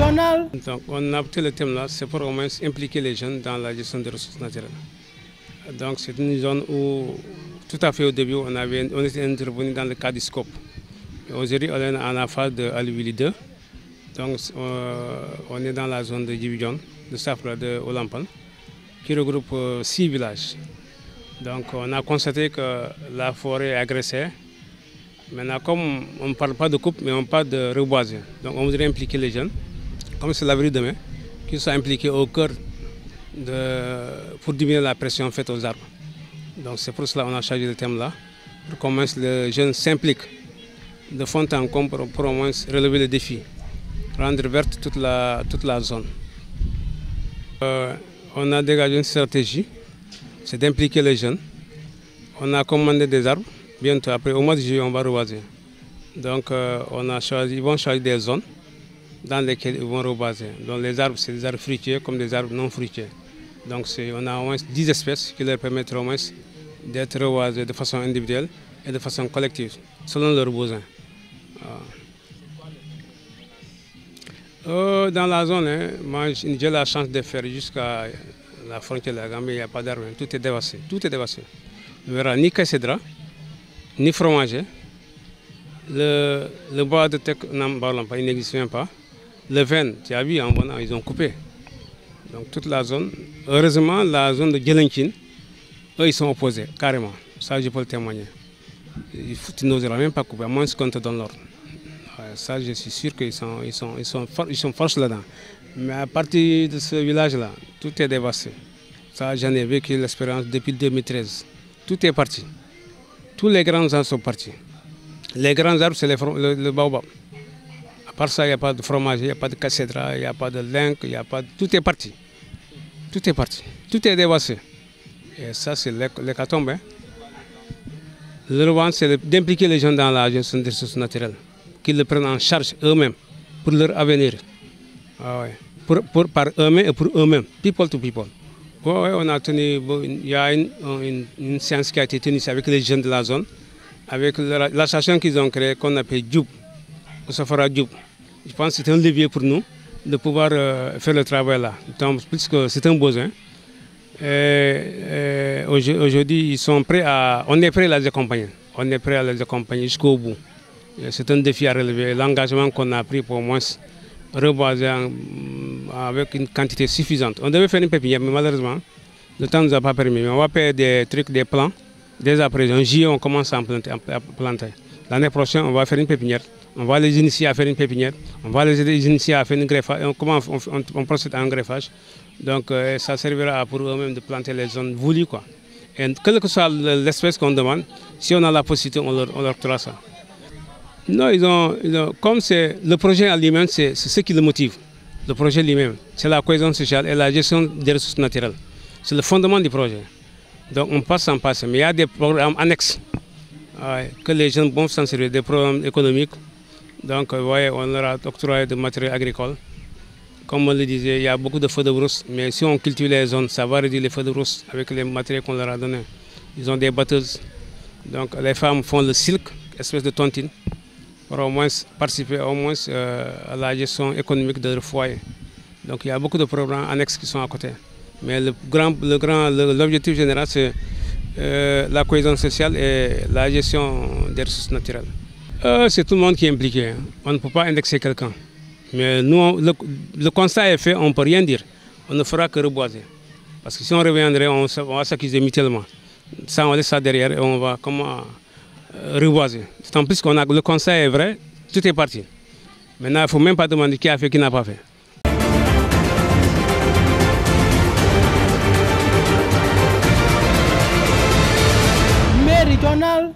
nationale. Donc on a opté le thème là, c'est pour au moins impliquer les jeunes dans la gestion des ressources naturelles. Donc c'est une zone où tout à fait au début on était intervenu dans le cadre du scope. Aujourd'hui on est en la phase de Alwili 2. Donc on est dans la zone de Djibidion, de Safra, de Olampan, qui regroupe 6 villages. Donc on a constaté que la forêt est agressée. Maintenant, comme on ne parle pas de coupe, mais on parle de reboiser. Donc on voudrait impliquer les jeunes, comme c'est l'avenir demain, qu'ils soient impliqués au cœur pour diminuer la pression faite aux arbres. Donc c'est pour cela qu'on a chargé le thème là, pour comment les jeunes s'impliquent de fond en comble pour au moins relever le défi, rendre verte toute la zone. On a dégagé une stratégie, c'est d'impliquer les jeunes. On a commandé des arbres. Bientôt, après, au mois de juillet, on va reboiser. Donc, ils vont choisir des zones dans lesquelles ils vont reboiser. Donc, les arbres, c'est des arbres fruitiers comme des arbres non fruitiers. Donc, on a au moins 10 espèces qui leur permettront au moins d'être reboisées de façon individuelle et de façon collective, selon leurs besoins. Dans la zone, moi, j'ai la chance de faire jusqu'à la frontière de la Gambie, il n'y a pas d'arbres, tout est dévasté. Tout est dévasté. On ne verra ni cédra, ni fromager, le bois de teck, il n'existe même pas. Le vin, tu as vu, ils ont coupé. Donc toute la zone, heureusement la zone de Guelenkin, eux ils sont opposés, carrément. Ça je peux le témoigner. Tu n'oseras même pas couper, à moins qu'on te donne l'ordre. Ça je suis sûr qu'ils sont forts là-dedans. Mais à partir de ce village-là, tout est dévasté. Ça j'en ai vécu l'expérience depuis 2013. Tout est parti. Tous les grands arbres sont partis. Les grands arbres, c'est le baobab. À part ça, il n'y a pas de fromage, il n'y a pas de cédra, il n'y a pas de linc, il n'y a pas de... Tout est parti. Tout est parti. Tout est dévasté. Et ça, c'est l'hécatombe. Le revanche, c'est d'impliquer les gens dans la gestion des ressources naturelles, qu'ils le prennent en charge eux-mêmes, pour leur avenir. Ah ouais. Par eux-mêmes et pour eux-mêmes. People to people. Oui, on a tenu, il y a une séance qui a été tenue avec les jeunes de la zone, avec l'association qu'ils ont créée, qu'on appelle Djoub, au Safra Djoub. Je pense que c'est un levier pour nous de pouvoir faire le travail là, puisque c'est un besoin. Et aujourd'hui, on est prêt à les accompagner. On est prêt à les accompagner jusqu'au bout. C'est un défi à relever. L'engagement qu'on a pris pour au moins reboiser avec une quantité suffisante. On devait faire une pépinière, mais malheureusement, le temps ne nous a pas permis. Mais on va faire des trucs, des plans. Dès à présent, en juillet, on commence à planter. L'année prochaine, on va faire une pépinière. On va les initier à faire une pépinière. On va les initier à faire une greffage. Comment on procède à un greffage. Donc, ça servira pour eux-mêmes de planter les zones voulues, quoi. Et quelle que soit l'espèce qu'on demande, si on a la possibilité, on leur trouvera ça. Non, comme c'est le projet lui-même, c'est ce qui le motive. Le projet lui-même, c'est la cohésion sociale et la gestion des ressources naturelles. C'est le fondement du projet. Donc on passe sans passer. Mais il y a des programmes annexes que les jeunes vont s'en servir, des programmes économiques. Donc vous voyez, on leur a octroyé de matériel agricole. Comme on le disait, il y a beaucoup de feux de brousse. Mais si on cultive les zones, ça va réduire les feux de brousse avec les matériels qu'on leur a donnés. Ils ont des batteuses. Donc les femmes font le silk, espèce de tontine, pour au moins participer à la gestion économique de leur foyer. Donc il y a beaucoup de programmes annexes qui sont à côté. Mais l'objectif général, c'est la cohésion sociale et la gestion des ressources naturelles. C'est tout le monde qui est impliqué. On ne peut pas indexer quelqu'un. Mais nous, le constat est fait, on ne peut rien dire. On ne fera que reboiser. Parce que si on reviendrait, on va s'accuser mutuellement. Ça, on laisse ça derrière et on va reboiser. D'autant plus que le conseil est vrai, tout est parti. Maintenant, il ne faut même pas demander qui a fait, qui n'a pas fait. Méridional.